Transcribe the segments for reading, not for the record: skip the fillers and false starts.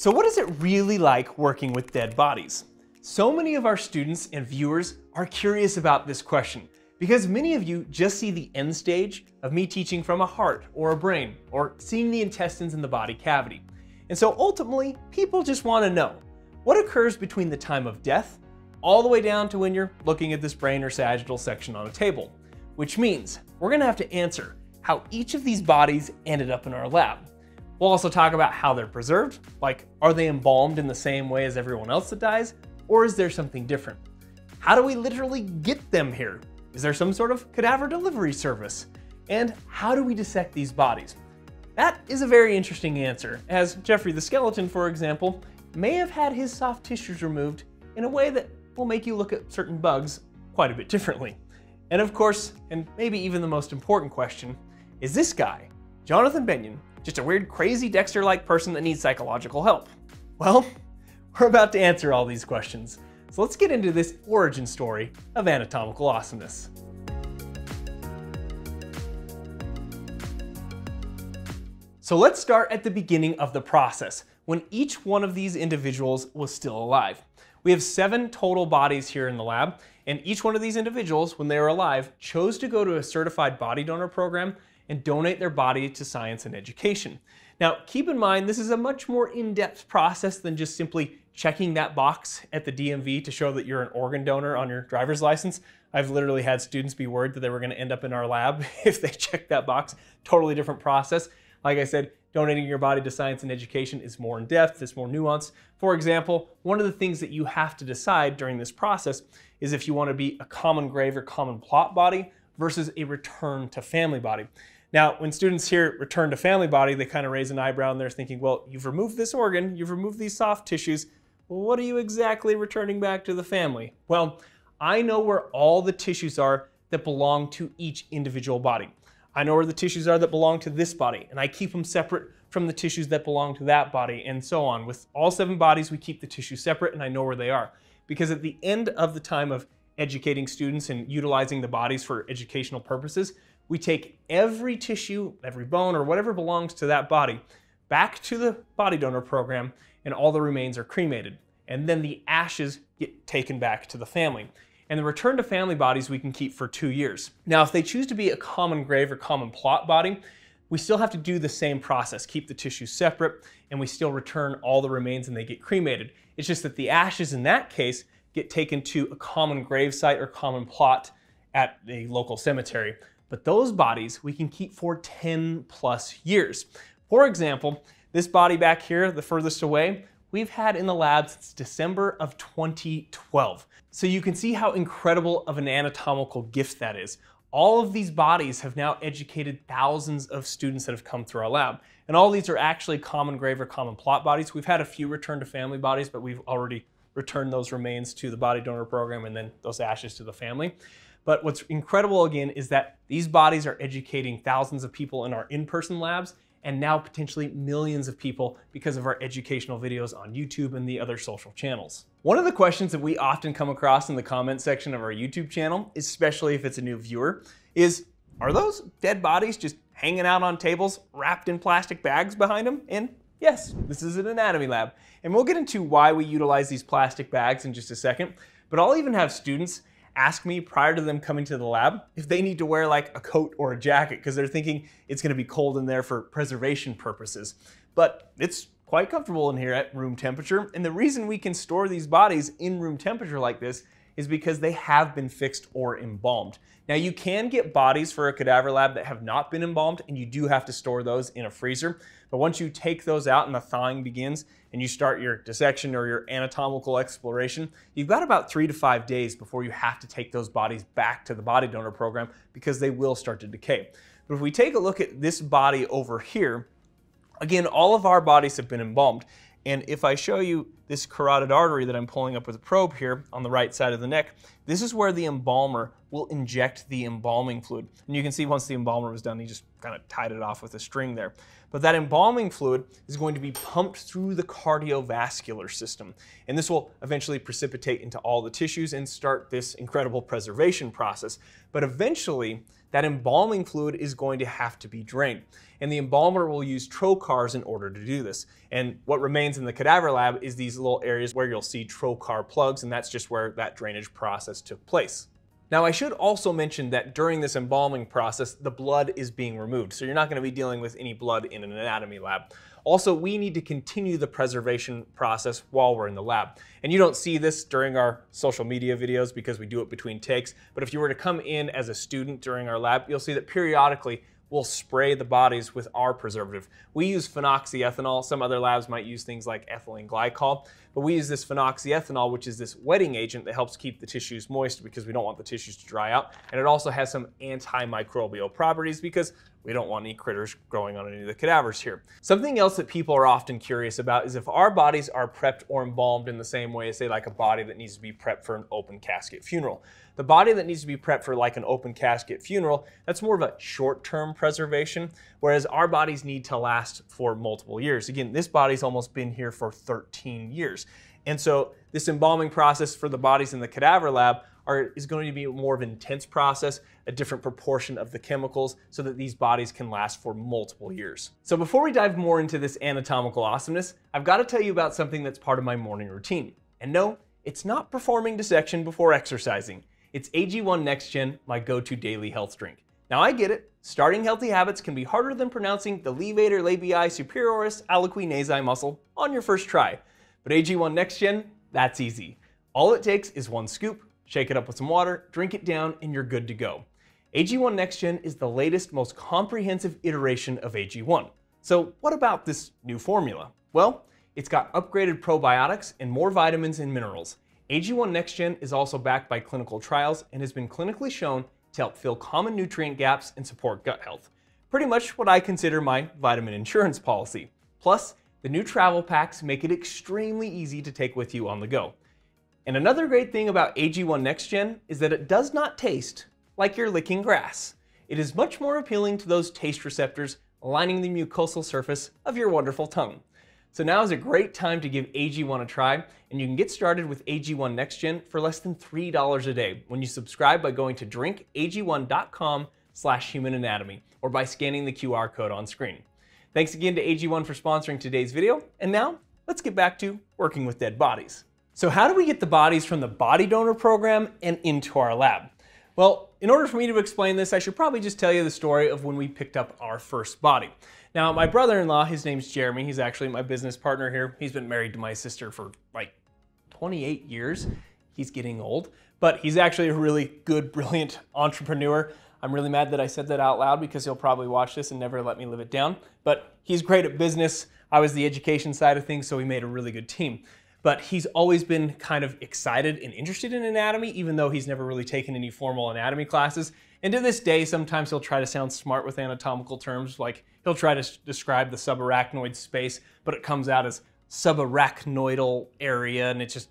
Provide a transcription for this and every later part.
So what is it really like working with dead bodies? So many of our students and viewers are curious about this question because many of you just see the end stage of me teaching from a heart or a brain or seeing the intestines in the body cavity. And so ultimately, people just want to know what occurs between the time of death all the way down to when you're looking at this brain or sagittal section on a table, which means we're going to have to answer how each of these bodies ended up in our lab. We'll also talk about how they're preserved, like are they embalmed in the same way as everyone else that dies, or is there something different? How do we literally get them here? Is there some sort of cadaver delivery service? And how do we dissect these bodies? That is a very interesting answer, as Jeffrey the skeleton, for example, may have had his soft tissues removed in a way that will make you look at certain bugs quite a bit differently. And of course, and maybe even the most important question, is this guy, Jonathan Bennion, just a weird, crazy Dexter-like person that needs psychological help? Well, we're about to answer all these questions. So let's get into this origin story of anatomical awesomeness. So let's start at the beginning of the process, when each one of these individuals was still alive. We have 7 total bodies here in the lab, and each one of these individuals, when they were alive, chose to go to a certified body donor program and donate their body to science and education. Now, keep in mind, this is a much more in-depth process than just simply checking that box at the DMV to show that you're an organ donor on your driver's license. I've literally had students be worried that they were gonna end up in our lab if they checked that box. Totally different process. Like I said, donating your body to science and education is more in-depth, it's more nuanced. For example, one of the things that you have to decide during this process is if you wanna be a common grave or common plot body versus a return to family body. Now, when students hear return to family body, they kind of raise an eyebrow and they're thinking, well, you've removed this organ, you've removed these soft tissues, what are you exactly returning back to the family? Well, I know where all the tissues are that belong to each individual body. I know where the tissues are that belong to this body, and I keep them separate from the tissues that belong to that body, and so on. With all 7 bodies, we keep the tissues separate, and I know where they are. Because at the end of the time of educating students and utilizing the bodies for educational purposes, we take every tissue, every bone, or whatever belongs to that body back to the body donor program, and all the remains are cremated. And then the ashes get taken back to the family. And the return to family bodies we can keep for 2 years. Now, if they choose to be a common grave or common plot body, we still have to do the same process, keep the tissues separate, and we still return all the remains and they get cremated. It's just that the ashes in that case get taken to a common grave site or common plot at a local cemetery. But those bodies we can keep for 10 plus years. For example, this body back here, the furthest away, we've had in the lab since December of 2012. So you can see how incredible of an anatomical gift that is. All of these bodies have now educated thousands of students that have come through our lab. And all these are actually common grave or common plot bodies. We've had a few return to family bodies, but we've already returned those remains to the body donor program and then those ashes to the family. But what's incredible again is that these bodies are educating thousands of people in our in-person labs, and now potentially millions of people because of our educational videos on YouTube and the other social channels. One of the questions that we often come across in the comment section of our YouTube channel, especially if it's a new viewer, is, are those dead bodies just hanging out on tables wrapped in plastic bags behind them? And yes, this is an anatomy lab. And we'll get into why we utilize these plastic bags in just a second, but I'll even have students ask me prior to them coming to the lab if they need to wear like a coat or a jacket because they're thinking it's going to be cold in there for preservation purposes. But it's quite comfortable in here at room temperature. And the reason we can store these bodies in room temperature like this is because they have been fixed or embalmed. Now you can get bodies for a cadaver lab that have not been embalmed, and you do have to store those in a freezer. But once you take those out and the thawing begins and you start your dissection or your anatomical exploration, you've got about 3 to 5 days before you have to take those bodies back to the body donor program because they will start to decay. But if we take a look at this body over here, again, all of our bodies have been embalmed. And if I show you this carotid artery that I'm pulling up with a probe here on the right side of the neck, this is where the embalmer will inject the embalming fluid. And you can see once the embalmer was done, he just kind of tied it off with a string there. But that embalming fluid is going to be pumped through the cardiovascular system. And this will eventually precipitate into all the tissues and start this incredible preservation process. But eventually, that embalming fluid is going to have to be drained. And the embalmer will use trocars in order to do this. And what remains in the cadaver lab is these little areas where you'll see trocar plugs, and that's just where that drainage process took place. Now, I should also mention that during this embalming process, the blood is being removed. So you're not going to be dealing with any blood in an anatomy lab. Also, we need to continue the preservation process while we're in the lab. And you don't see this during our social media videos because we do it between takes. But if you were to come in as a student during our lab, you'll see that periodically we'll spray the bodies with our preservative. We use phenoxyethanol. Some other labs might use things like ethylene glycol, but we use this phenoxyethanol, which is this wetting agent that helps keep the tissues moist because we don't want the tissues to dry out. And it also has some antimicrobial properties because we don't want any critters growing on any of the cadavers here. Something else that people are often curious about is if our bodies are prepped or embalmed in the same way as, say, like a body that needs to be prepped for an open casket funeral. The body that needs to be prepped for like an open casket funeral, that's more of a short-term preservation, whereas our bodies need to last for multiple years. Again, this body's almost been here for 13 years. And so this embalming process for the bodies in the cadaver lab is going to be more of an intense process, a different proportion of the chemicals so that these bodies can last for multiple years. So before we dive more into this anatomical awesomeness, I've got to tell you about something that's part of my morning routine. And no, it's not performing dissection before exercising. It's AG1 Next Gen, my go-to daily health drink. Now I get it, starting healthy habits can be harder than pronouncing the levator labii superioris alaeque nasi muscle on your first try. But AG1 Next Gen, that's easy. All it takes is one scoop, shake it up with some water, drink it down, and you're good to go. AG1 Next Gen is the latest, most comprehensive iteration of AG1. So what about this new formula? Well, it's got upgraded probiotics and more vitamins and minerals. AG1 Next Gen is also backed by clinical trials and has been clinically shown to help fill common nutrient gaps and support gut health. Pretty much what I consider my vitamin insurance policy. Plus, the new travel packs make it extremely easy to take with you on the go. And another great thing about AG1 Next Gen is that it does not taste like you're licking grass. It is much more appealing to those taste receptors lining the mucosal surface of your wonderful tongue. So now is a great time to give AG1 a try, and you can get started with AG1 Next Gen for less than $3 a day when you subscribe by going to drinkag1.com/humananatomy or by scanning the QR code on screen. Thanks again to AG1 for sponsoring today's video, and now let's get back to working with dead bodies. So how do we get the bodies from the body donor program and into our lab? Well, in order for me to explain this, I should probably just tell you the story of when we picked up our first body. Now, my brother-in-law, his name's Jeremy, he's actually my business partner here. He's been married to my sister for like 28 years. He's getting old, but he's actually a really good, brilliant entrepreneur. I'm really mad that I said that out loud because he'll probably watch this and never let me live it down, but he's great at business. I was the education side of things, so we made a really good team. But he's always been kind of excited and interested in anatomy, even though he's never really taken any formal anatomy classes. And to this day, sometimes he'll try to sound smart with anatomical terms, like he'll try to describe the subarachnoid space, but it comes out as subarachnoidal area, and it's just,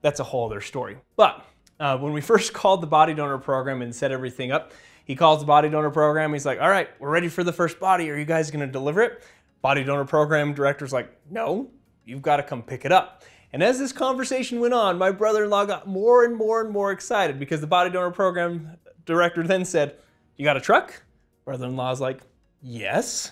that's a whole other story. But when we first called the body donor program and set everything up, he calls the body donor program, he's like, all right, we're ready for the first body, are you guys gonna deliver it? Body donor program director's like, no. You've got to come pick it up. And as this conversation went on, my brother-in-law got more and more and more excited because the body donor program director then said, you got a truck? Brother-in-law's like, yes.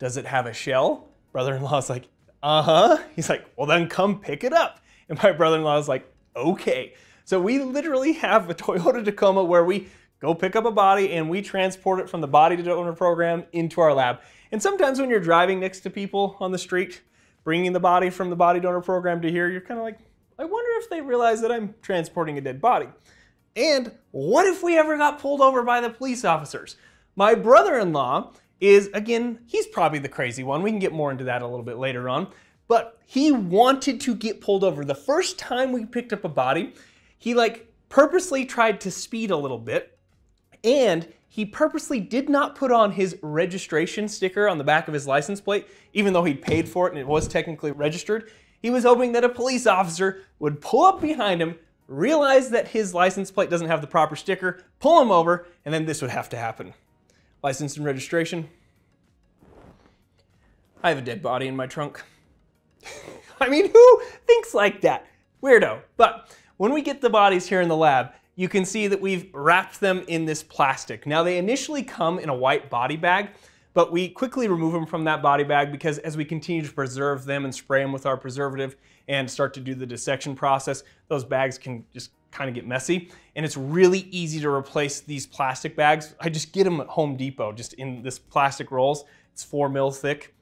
Does it have a shell? Brother-in-law's like, uh-huh. He's like, well then come pick it up. And my brother-in-law's like, okay. So we literally have a Toyota Tacoma where we go pick up a body and we transport it from the body donor program into our lab. And sometimes when you're driving next to people on the street, bringing the body from the body donor program to here, you're kind of like, I wonder if they realize that I'm transporting a dead body. And what if we ever got pulled over by the police officers? My brother-in-law is, again, he's probably the crazy one. We can get more into that a little bit later on. But he wanted to get pulled over. The first time we picked up a body, he like purposely tried to speed a little bit. And he purposely did not put on his registration sticker on the back of his license plate, even though he'd paid for it and it was technically registered. He was hoping that a police officer would pull up behind him, realize that his license plate doesn't have the proper sticker, pull him over, and then this would have to happen. License and registration. I have a dead body in my trunk. I mean, who thinks like that? Weirdo. But when we get the bodies here in the lab, you can see that we've wrapped them in this plastic. Now, they initially come in a white body bag, but we quickly remove them from that body bag because as we continue to preserve them and spray them with our preservative and start to do the dissection process, those bags can just kind of get messy. And it's really easy to replace these plastic bags. I just get them at Home Depot, just in this plastic rolls. It's 4 mil thick.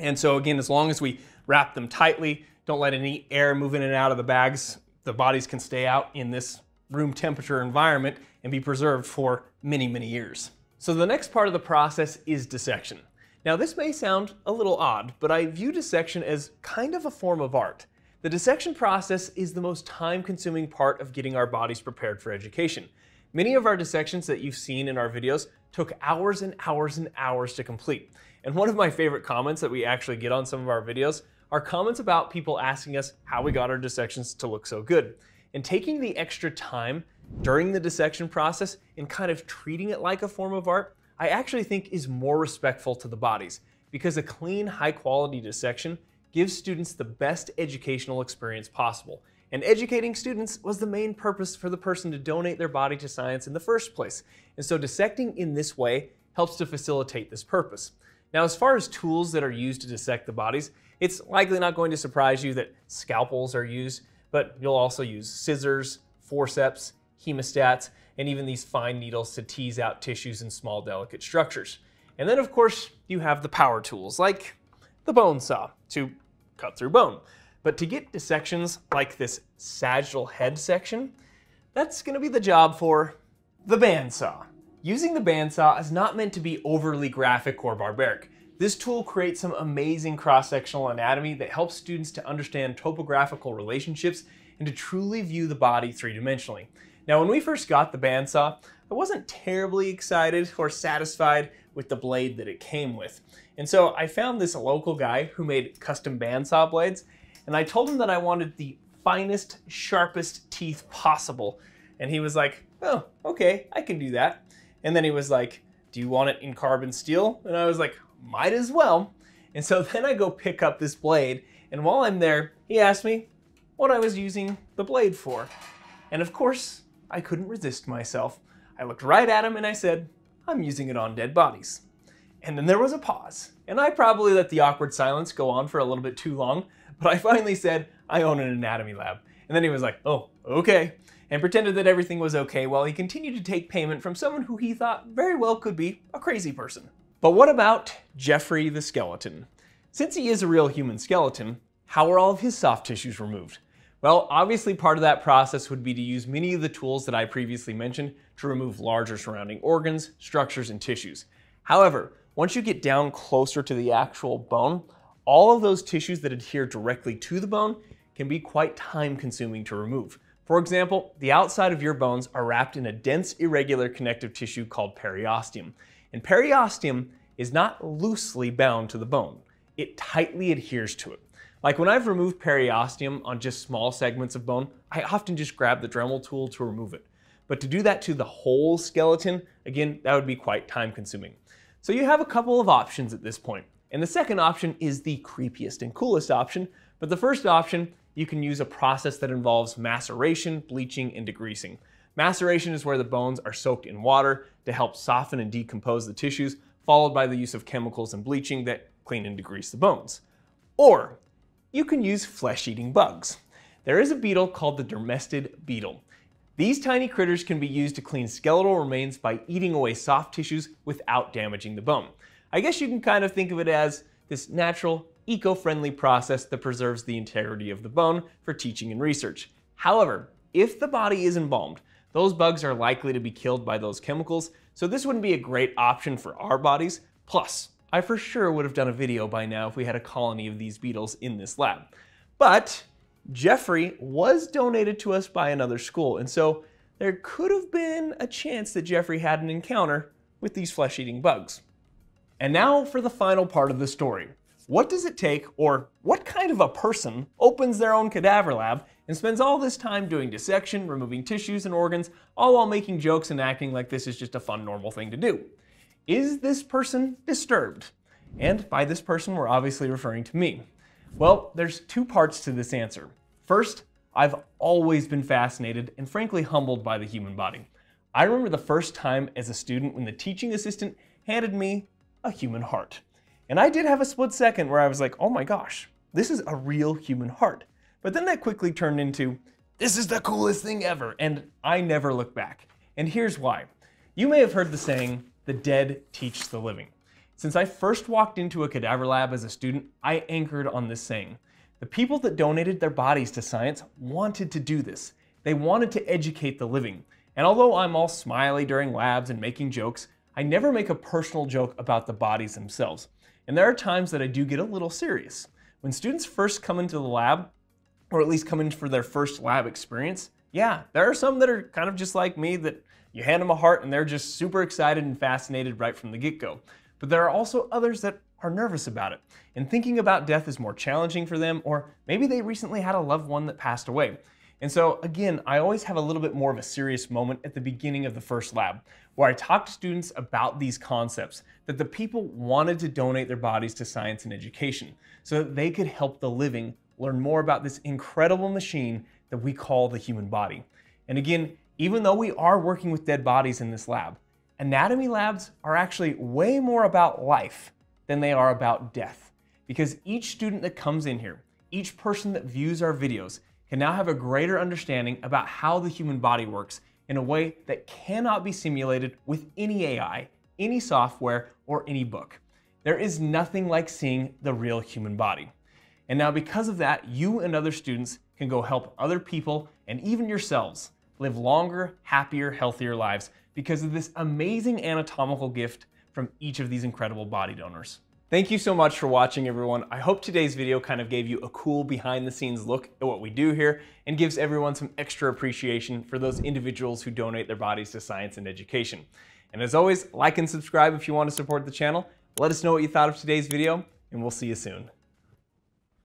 And so again, as long as we wrap them tightly, don't let any air move in and out of the bags, the bodies can stay out in this room temperature environment and be preserved for many, many years. So the next part of the process is dissection. Now this may sound a little odd, but I view dissection as kind of a form of art. The dissection process is the most time-consuming part of getting our bodies prepared for education. Many of our dissections that you've seen in our videos took hours and hours and hours to complete. And one of my favorite comments that we actually get on some of our videos are comments about people asking us how we got our dissections to look so good. And taking the extra time during the dissection process and kind of treating it like a form of art, I actually think is more respectful to the bodies, because a clean, high-quality dissection gives students the best educational experience possible. And educating students was the main purpose for the person to donate their body to science in the first place. And so dissecting in this way helps to facilitate this purpose. Now, as far as tools that are used to dissect the bodies, it's likely not going to surprise you that scalpels are used, but you'll also use scissors, forceps, hemostats, and even these fine needles to tease out tissues and small delicate structures. And then of course, you have the power tools like the bone saw to cut through bone. But to get dissections like this sagittal head section, that's gonna be the job for the bandsaw. Using the bandsaw is not meant to be overly graphic or barbaric. This tool creates some amazing cross-sectional anatomy that helps students to understand topographical relationships and to truly view the body three-dimensionally. Now, when we first got the bandsaw, I wasn't terribly excited or satisfied with the blade that it came with. And so I found this local guy who made custom bandsaw blades, and I told him that I wanted the finest, sharpest teeth possible. And he was like, oh, okay, I can do that. And then he was like, do you want it in carbon steel? And I was like, might as well. And so then I go pick up this blade, and while I'm there, he asked me what I was using the blade for. And of course, I couldn't resist myself. I looked right at him and I said, I'm using it on dead bodies. And then there was a pause, and I probably let the awkward silence go on for a little bit too long, but I finally said, I own an anatomy lab. And then he was like, oh, okay, and pretended that everything was okay while he continued to take payment from someone who he thought very well could be a crazy person. But what about Jeffrey the skeleton? Since he is a real human skeleton, how are all of his soft tissues removed? Well, obviously part of that process would be to use many of the tools that I previously mentioned to remove larger surrounding organs, structures, and tissues. However, once you get down closer to the actual bone, all of those tissues that adhere directly to the bone can be quite time-consuming to remove. For example, the outside of your bones are wrapped in a dense, irregular connective tissue called periosteum. And periosteum is not loosely bound to the bone. It tightly adheres to it. Like when I've removed periosteum on just small segments of bone, I often just grab the Dremel tool to remove it. But to do that to the whole skeleton, again, that would be quite time consuming. So you have a couple of options at this point. And the second option is the creepiest and coolest option. But the first option, you can use a process that involves maceration, bleaching, and degreasing. Maceration is where the bones are soaked in water to help soften and decompose the tissues, followed by the use of chemicals and bleaching that clean and degrease the bones. Or you can use flesh-eating bugs. There is a beetle called the Dermestid beetle. These tiny critters can be used to clean skeletal remains by eating away soft tissues without damaging the bone. I guess you can kind of think of it as this natural, eco-friendly process that preserves the integrity of the bone for teaching and research. However, if the body is embalmed, those bugs are likely to be killed by those chemicals, so this wouldn't be a great option for our bodies. Plus, I for sure would have done a video by now if we had a colony of these beetles in this lab. But Jeffrey was donated to us by another school, and so there could have been a chance that Jeffrey had an encounter with these flesh-eating bugs. And now for the final part of the story. What does it take, or what kind of a person opens their own cadaver lab and spends all this time doing dissection, removing tissues and organs, all while making jokes and acting like this is just a fun, normal thing to do? Is this person disturbed? And by this person, we're obviously referring to me. Well, there's two parts to this answer. First, I've always been fascinated and frankly humbled by the human body. I remember the first time as a student when the teaching assistant handed me a human heart. And I did have a split second where I was like, oh my gosh, this is a real human heart. But then that quickly turned into, this is the coolest thing ever, and I never look back. And here's why. You may have heard the saying, the dead teach the living. Since I first walked into a cadaver lab as a student, I anchored on this saying. The people that donated their bodies to science wanted to do this. They wanted to educate the living. And although I'm all smiley during labs and making jokes, I never make a personal joke about the bodies themselves. And there are times that I do get a little serious. When students first come into the lab, or at least come in for their first lab experience, yeah, there are some that are kind of just like me that you hand them a heart and they're just super excited and fascinated right from the get-go. But there are also others that are nervous about it, and thinking about death is more challenging for them, or maybe they recently had a loved one that passed away. And so again, I always have a little bit more of a serious moment at the beginning of the first lab, where I talk to students about these concepts, that the people wanted to donate their bodies to science and education, so that they could help the living learn more about this incredible machine that we call the human body. And again, even though we are working with dead bodies in this lab, anatomy labs are actually way more about life than they are about death. Because each student that comes in here, each person that views our videos, can now have a greater understanding about how the human body works in a way that cannot be simulated with any AI, any software, or any book. There is nothing like seeing the real human body. And now because of that, you and other students can go help other people and even yourselves live longer, happier, healthier lives because of this amazing anatomical gift from each of these incredible body donors. Thank you so much for watching, everyone. I hope today's video kind of gave you a cool behind the scenes look at what we do here and gives everyone some extra appreciation for those individuals who donate their bodies to science and education. And as always, like and subscribe if you want to support the channel. Let us know what you thought of today's video, and we'll see you soon.